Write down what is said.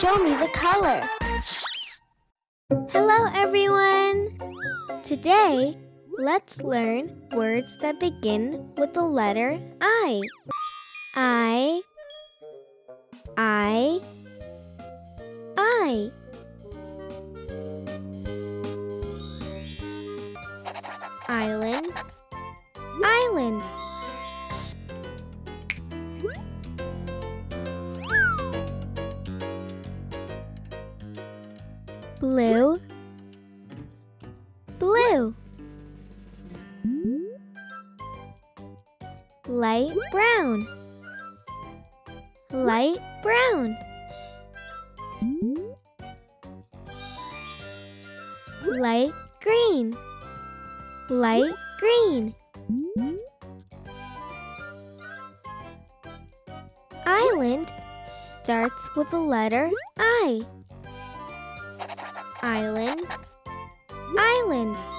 Show me the color. Hello, everyone. Today, let's learn words that begin with the letter I. I. Island. Blue. Light brown. Light green. Island starts with the letter I. Island.